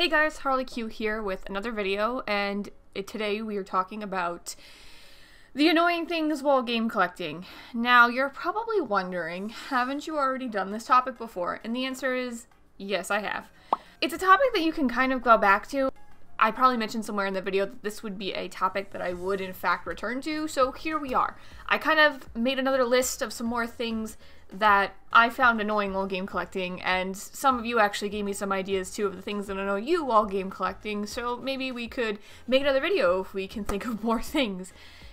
Hey guys, Harley Q here with another video, and today we are talking about the annoying things while game collecting. Now, you're probably wondering, haven't you already done this topic before? And the answer is, yes, I have. It's a topic that you can kind of go back to. I probably mentioned somewhere in the video that this would be a topic that I would in fact return to, so here we are. I kind of made another list of some more things that I found annoying while game collecting, and some of you actually gave me some ideas too of the things that annoy you while game collecting, so maybe we could make another video if we can think of more things,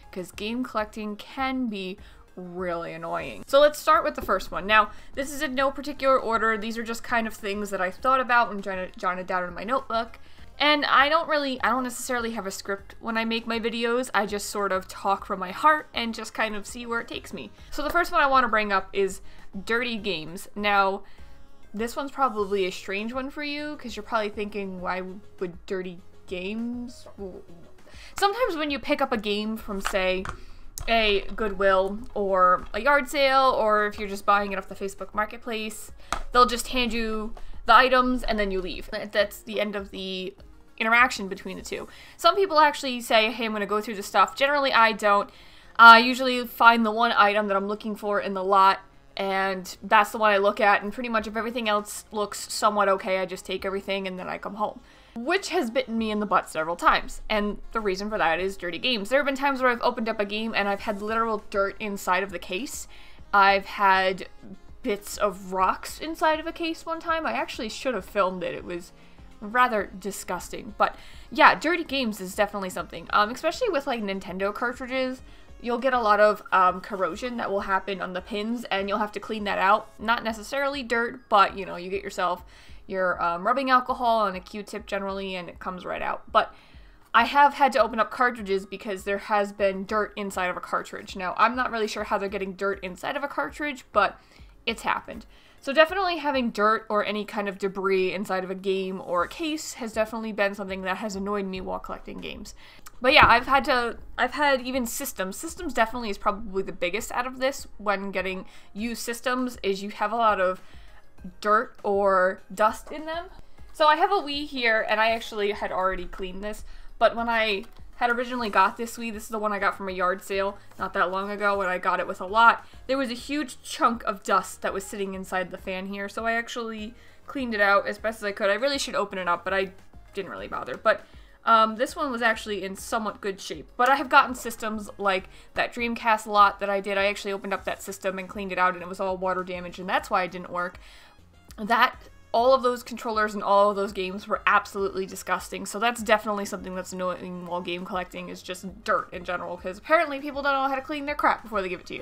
because game collecting can be really annoying. So let's start with the first one. Now, this is in no particular order. These are just kind of things that I thought about and trying to jot it down in my notebook. And I don't necessarily have a script when I make my videos. I just sort of talk from my heart and just kind of see where it takes me. So the first one I want to bring up is dirty games. Now, this one's probably a strange one for you because you're probably thinking, why would dirty games? Sometimes when you pick up a game from, say, a Goodwill or a yard sale, or if you're just buying it off the Facebook marketplace, they'll just hand you the items and then you leave. That's the end of the interaction between the two. Some people actually say, hey, I'm gonna go through this stuff. Generally, I don't. I usually find the one item that I'm looking for in the lot, and that's the one I look at, and pretty much if everything else looks somewhat okay, I just take everything and then I come home. Which has bitten me in the butt several times, and the reason for that is dirty games. There have been times where I've opened up a game and I've had literal dirt inside of the case. I've had bits of rocks inside of a case one time. I actually should have filmed it. It was rather disgusting. But yeah, dirty games is definitely something. Especially with like Nintendo cartridges, you'll get a lot of corrosion that will happen on the pins and you'll have to clean that out. Not necessarily dirt, but you know, you get yourself your rubbing alcohol on a Q-tip generally and it comes right out. But I have had to open up cartridges because there has been dirt inside of a cartridge. Now, I'm not really sure how they're getting dirt inside of a cartridge, but it's happened. So definitely having dirt or any kind of debris inside of a game or a case has definitely been something that has annoyed me while collecting games. But yeah, I've had even systems. Systems definitely is probably the biggest out of this when getting used systems, is you have a lot of dirt or dust in them. So I have a Wii here, and I actually had already cleaned this, but when I had originally got this Wii, this is the one I got from a yard sale not that long ago when I got it with a lot, there was a huge chunk of dust that was sitting inside the fan here, so I actually cleaned it out as best as I could. I really should open it up, but I didn't really bother, but this one was actually in somewhat good shape. But I have gotten systems like that Dreamcast lot that I did. I actually opened up that system and cleaned it out and it was all water damaged and that's why it didn't work. All of those controllers and all of those games were absolutely disgusting, so that's definitely something that's annoying while game collecting, is just dirt in general, because apparently people don't know how to clean their crap before they give it to you.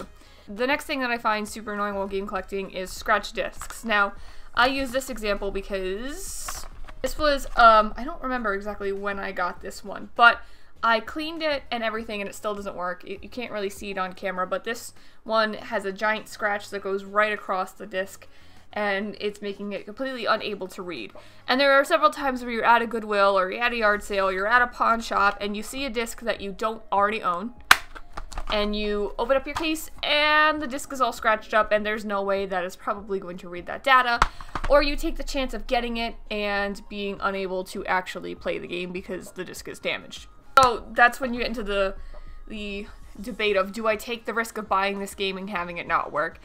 The next thing that I find super annoying while game collecting is scratch discs. Now, I use this example because this was, I don't remember exactly when I got this one, but I cleaned it and everything and it still doesn't work. You can't really see it on camera, but this one has a giant scratch that goes right across the disc, and it's making it completely unable to read. And there are several times where you're at a Goodwill or you're at a yard sale, you're at a pawn shop, and you see a disc that you don't already own, and you open up your case and the disc is all scratched up and there's no way that it's probably going to read that data, or you take the chance of getting it and being unable to actually play the game because the disc is damaged. So that's when you get into the debate of, do I take the risk of buying this game and having it not work?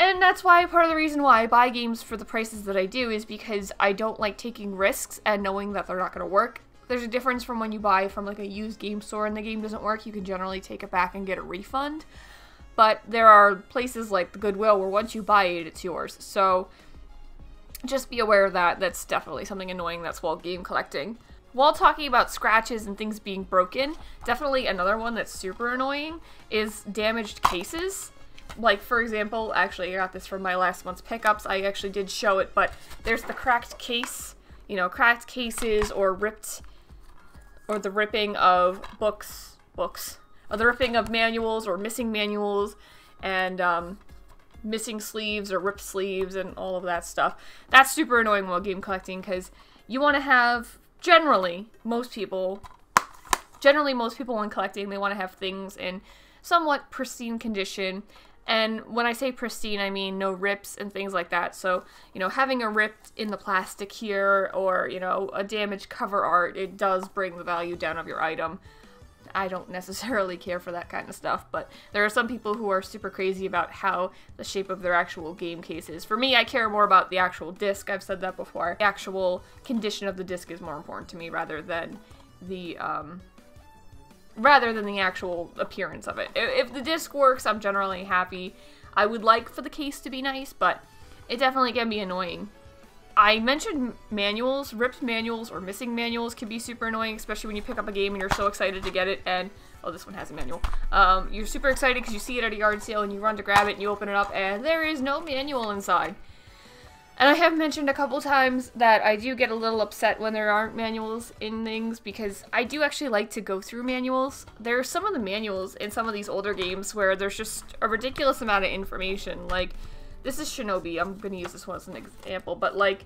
And that's why, part of the reason why I buy games for the prices that I do is because I don't like taking risks and knowing that they're not going to work. There's a difference from when you buy from like a used game store and the game doesn't work, you can generally take it back and get a refund. But there are places like the Goodwill where once you buy it, it's yours. So just be aware of that. That's definitely something annoying that's while game collecting. While talking about scratches and things being broken, definitely another one that's super annoying is damaged cases. Like, for example, actually I got this from my last month's pickups, I actually did show it, but there's the cracked case, you know, cracked cases or ripped, or the ripping of books, or the ripping of manuals or missing manuals, and missing sleeves or ripped sleeves and all of that stuff. That's super annoying while game collecting because you want to have, generally most people when collecting, they want to have things in somewhat pristine condition. And when I say pristine, I mean no rips and things like that. So, you know, having a rip in the plastic here or, you know, a damaged cover art, it does bring the value down of your item. I don't necessarily care for that kind of stuff, but there are some people who are super crazy about how the shape of their actual game case is. For me, I care more about the actual disc. I've said that before. The actual condition of the disc is more important to me rather than the actual appearance of it. If the disc works, I'm generally happy. I would like for the case to be nice, but it definitely can be annoying. I mentioned manuals. Ripped manuals or missing manuals can be super annoying, especially when you pick up a game and you're so excited to get it and... oh, this one has a manual. You're super excited because you see it at a yard sale and you run to grab it and you open it up and there is no manual inside. And I have mentioned a couple times that I do get a little upset when there aren't manuals in things because I do actually like to go through manuals. There are some of the manuals in some of these older games where there's just a ridiculous amount of information, like... this is Shinobi, I'm gonna use this one as an example, but like,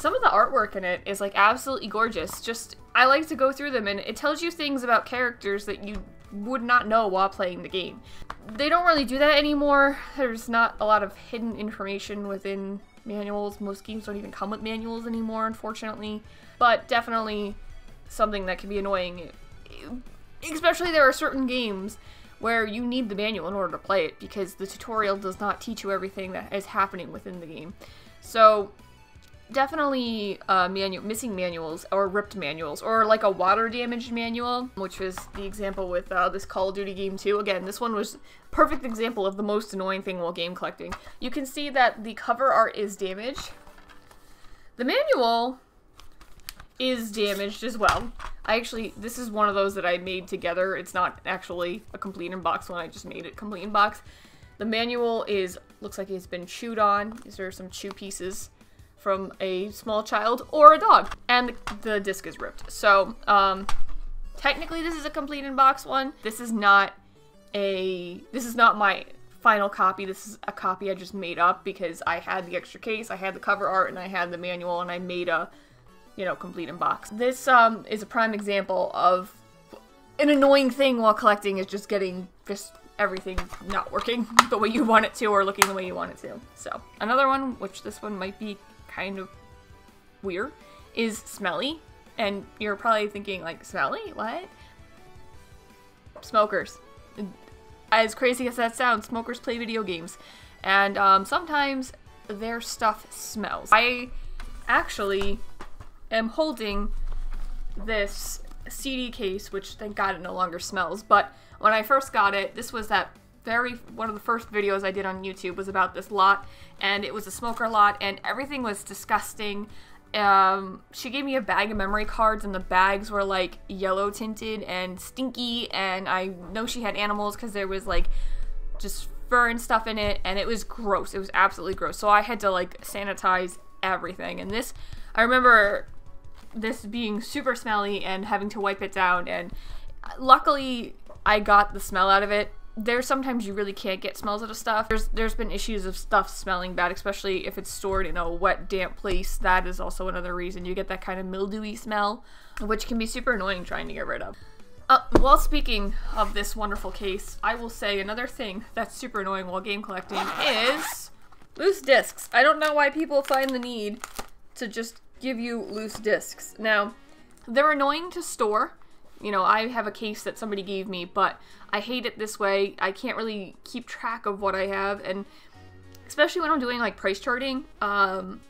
some of the artwork in it is like absolutely gorgeous. Just, I like to go through them and it tells you things about characters that you would not know while playing the game. They don't really do that anymore. There's not a lot of hidden information within manuals. Most games don't even come with manuals anymore, unfortunately. But definitely something that can be annoying. Especially there are certain games where you need the manual in order to play it because the tutorial does not teach you everything that is happening within the game. So definitely missing manuals or ripped manuals or like a water damaged manual, which was the example with this Call of Duty game too. Again, this one was perfect example of the most annoying thing while game collecting. You can see that the cover art is damaged. The manual is damaged as well. I actually, this is one of those that I made together. It's not actually a complete in-box one, I just made it complete in-box. The manual is, looks like it's been chewed on. These are some chew pieces from a small child or a dog. And the disc is ripped. So, technically this is a complete in-box one. This is not my final copy. This is a copy I just made up because I had the extra case, I had the cover art, and I had the manual, and I made a, you know, complete in box. This is a prime example of an annoying thing while collecting is just getting just everything not working the way you want it to or looking the way you want it to. So another one, which this one might be kind of weird, is smelly. And you're probably thinking like, smelly? What? Smokers. As crazy as that sounds, smokers play video games. And sometimes their stuff smells. I actually... I'm holding this CD case, which thank God it no longer smells, but when I first got it, this was that one of the first videos I did on YouTube was about this lot, and it was a smoker lot, and everything was disgusting. She gave me a bag of memory cards, and the bags were like yellow tinted and stinky, and I know she had animals because there was like just fur and stuff in it, and it was gross. It was absolutely gross. So I had to like sanitize everything, and this, I remember this being super smelly and having to wipe it down, and luckily I got the smell out of it. There's sometimes you really can't get smells out of stuff. There's been issues of stuff smelling bad, especially if it's stored in a wet, damp place. That is also another reason you get that kind of mildewy smell, which can be super annoying trying to get rid of. While speaking of this wonderful case, I will say another thing that's super annoying while game collecting is loose discs. I don't know why people find the need to just give you loose discs. Now, they're annoying to store. You know, I have a case that somebody gave me, but I hate it this way. I can't really keep track of what I have, and especially when I'm doing like price charting, and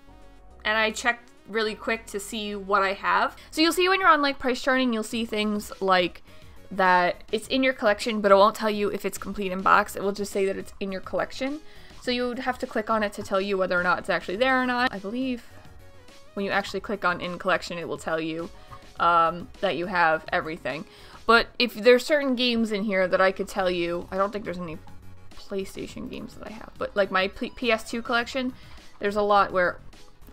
I checked really quick to see what I have. So you'll see when you're on like price charting, you'll see things like that it's in your collection, but it won't tell you if it's complete in box. It will just say that it's in your collection. So you would have to click on it to tell you whether or not it's actually there or not. I believe when you actually click on in collection, it will tell you that you have everything. But if there's certain games in here that I could tell you, I don't think there's any PlayStation games that I have, but like my PS2 collection, there's a lot where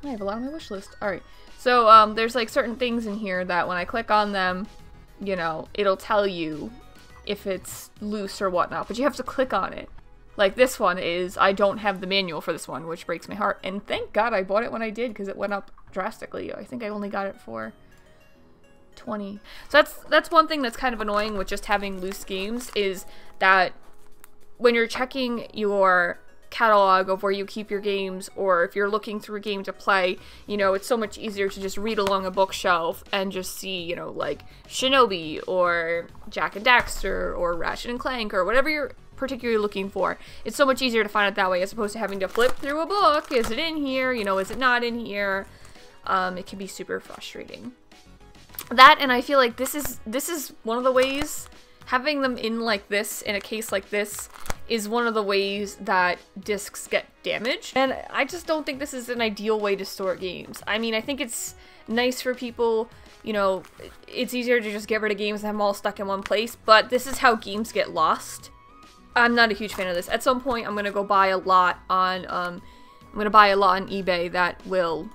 I have a lot on my wish list. All right. So there's like certain things in here that when I click on them, you know, it'll tell you if it's loose or whatnot, but you have to click on it. Like this one is, I don't have the manual for this one, which breaks my heart. And thank God I bought it when I did because it went up drastically. I think I only got it for 20. So that's one thing that's kind of annoying with just having loose games is that when you're checking your catalog of where you keep your games, or if you're looking through a game to play, you know, it's so much easier to just read along a bookshelf and just see, you know, like Shinobi or Jack and Daxter or Ratchet and Clank or whatever you're particularly looking for. It's so much easier to find it that way as opposed to having to flip through a book. Is it in here? You know, is it not in here? It can be super frustrating. That, and I feel like this is one of the ways, having them in like this, in a case like this, is one of the ways that discs get damaged. And I just don't think this is an ideal way to store games. I mean, I think it's nice for people, you know, it's easier to just get rid of games and have them all stuck in one place, but this is how games get lost. I'm not a huge fan of this. At some point, I'm gonna go buy a lot on, eBay that will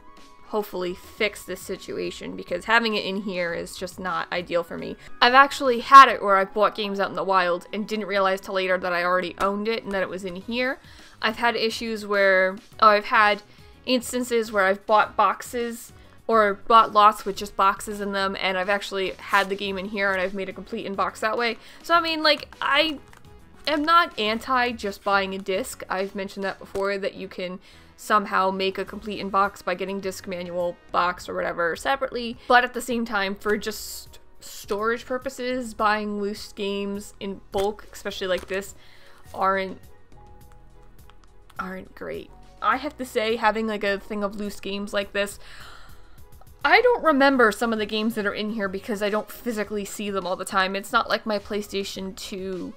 hopefully fix this situation, because having it in here is just not ideal for me. I've actually had it where I bought games out in the wild and didn't realize till later that I already owned it and that it was in here. I've had issues where, oh, I've had instances where I've bought boxes or bought lots with just boxes in them, and I've actually had the game in here and I've made a complete inbox that way. So I mean, like, I am not anti just buying a disc. I've mentioned that before, that you can somehow make a complete inbox by getting disc, manual, box, or whatever separately, but at the same time, for just storage purposes, buying loose games in bulk, especially like this, aren't great. I have to say, having like a thing of loose games like this, I don't remember some of the games that are in here because I don't physically see them all the time. It's not like my PlayStation 2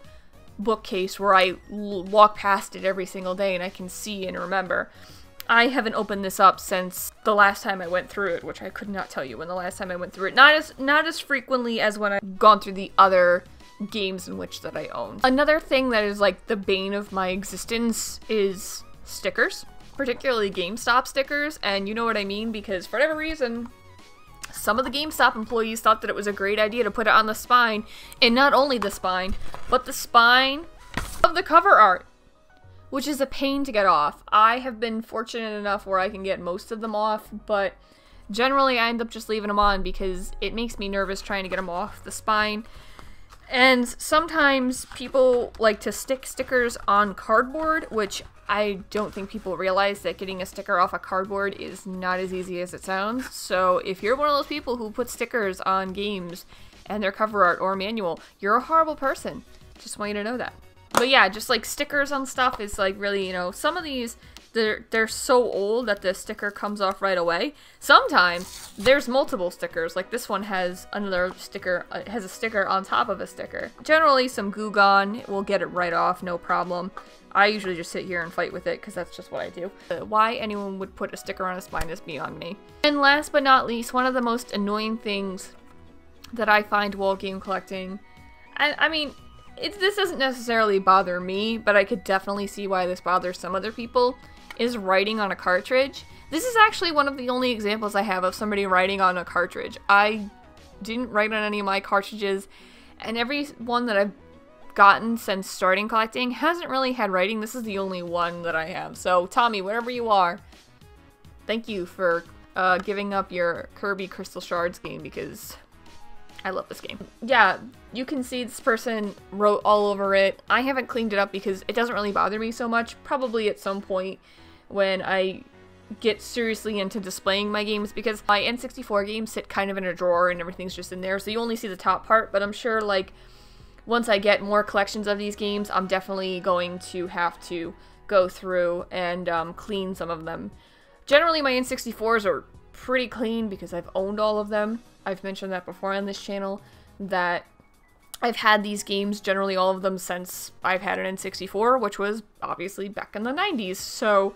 bookcase where I walk past it every single day and I can see and remember. I haven't opened this up since the last time I went through it, which I could not tell you when the last time I went through it. Not as frequently as when I've gone through the other games in which that I owned. Another thing that is like the bane of my existence is stickers, particularly GameStop stickers, and you know what I mean, because for whatever reason, some of the GameStop employees thought that it was a great idea to put it on the spine, and not only the spine, but the spine of the cover art, which is a pain to get off. I have been fortunate enough where I can get most of them off, but generally I end up just leaving them on because it makes me nervous trying to get them off the spine. And sometimes people like to stick stickers on cardboard, which I don't think people realize that getting a sticker off a cardboard is not as easy as it sounds. So if you're one of those people who put stickers on games and their cover art or manual, you're a horrible person. Just want you to know that. But yeah, just like stickers on stuff is like really, you know, some of these, they're so old that the sticker comes off right away. Sometimes there's multiple stickers, like this one has another sticker, has a sticker on top of a sticker. Generally some Goo Gone will get it right off, no problem. I usually just sit here and fight with it because that's just what I do. Why anyone would put a sticker on a spine is beyond me. And last but not least, one of the most annoying things that I find while game collecting, I mean, this doesn't necessarily bother me, but I could definitely see why this bothers some other people, is writing on a cartridge. This is actually one of the only examples I have of somebody writing on a cartridge. I didn't write on any of my cartridges, and every one that I've gotten since starting collecting hasn't really had writing. This is the only one that I have. So Tommy, wherever you are, thank you for giving up your Kirby Crystal Shards game, because I love this game. Yeah, you can see this person wrote all over it. I haven't cleaned it up because it doesn't really bother me so much. Probably at some point when I get seriously into displaying my games, because my N64 games sit kind of in a drawer and everything's just in there, so you only see the top part, but I'm sure like once I get more collections of these games, I'm definitely going to have to go through and clean some of them. Generally, my N64s are pretty clean because I've owned all of them. I've mentioned that before on this channel, that I've had these games, generally all of them, since I've had an N64, which was obviously back in the 90s, so,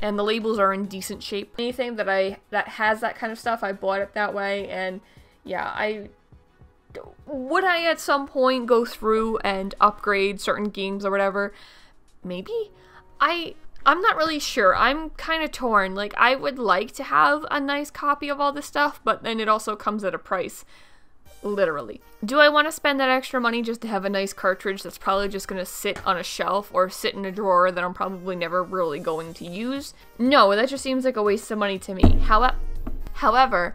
and the labels are in decent shape. Anything that has that kind of stuff, I bought it that way, and yeah, would I at some point go through and upgrade certain games or whatever? Maybe? I'm not really sure. I'm kind of torn. Like, I would like to have a nice copy of all this stuff, but then it also comes at a price. Literally. Do I want to spend that extra money just to have a nice cartridge that's probably just going to sit on a shelf or sit in a drawer that I'm probably never really going to use? No, that just seems like a waste of money to me. However,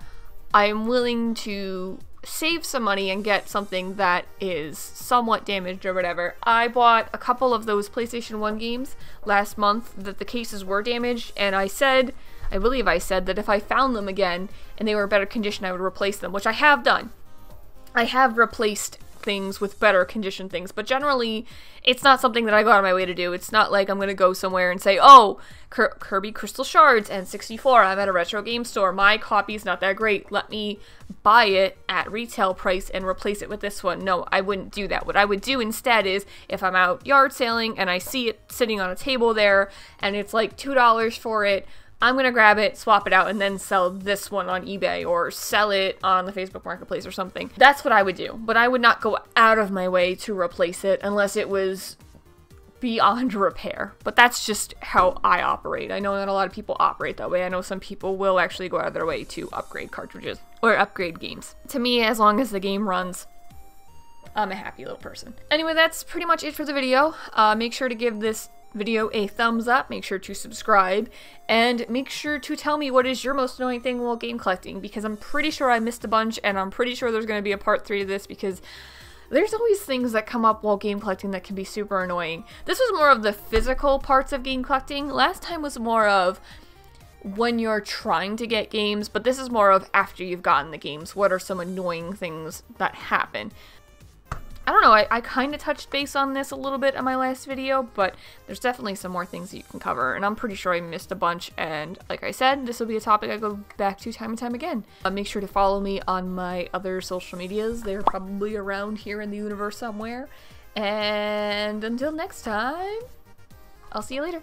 I'm willing to save some money and get something that is somewhat damaged or whatever. I bought a couple of those PlayStation 1 games last month that the cases were damaged, and I said, I believe I said, that if I found them again and they were in better condition, I would replace them, which I have done. I have replaced things with better condition things, but generally it's not something that I go out of my way to do. It's not like I'm gonna go somewhere and say, oh, Kirby Crystal Shards and 64, I'm at a retro game store, my copy's not that great, let me buy it at retail price and replace it with this one. No, I wouldn't do that. What I would do instead is, if I'm out yard sailing and I see it sitting on a table there and it's like $2 for it, I'm gonna grab it, swap it out, and then sell this one on eBay or sell it on the Facebook Marketplace or something. That's what I would do, but I would not go out of my way to replace it unless it was beyond repair. But that's just how I operate. I know not a lot of people operate that way. I know some people will actually go out of their way to upgrade cartridges or upgrade games. To me, as long as the game runs, I'm a happy little person. Anyway, that's pretty much it for the video. Make sure to give this video a thumbs up, make sure to subscribe, and make sure to tell me what is your most annoying thing while game collecting, because I'm pretty sure I missed a bunch, and I'm pretty sure there's going to be a part 3 to this, because there's always things that come up while game collecting that can be super annoying. This was more of the physical parts of game collecting. Last time was more of when you're trying to get games, but this is more of after you've gotten the games, what are some annoying things that happen. I don't know, I kind of touched base on this a little bit in my last video, but there's definitely some more things that you can cover, and I'm pretty sure I missed a bunch, and like I said, this will be a topic I go back to time and time again. Make sure to follow me on my other social medias. They're probably around here in the universe somewhere, and until next time, I'll see you later.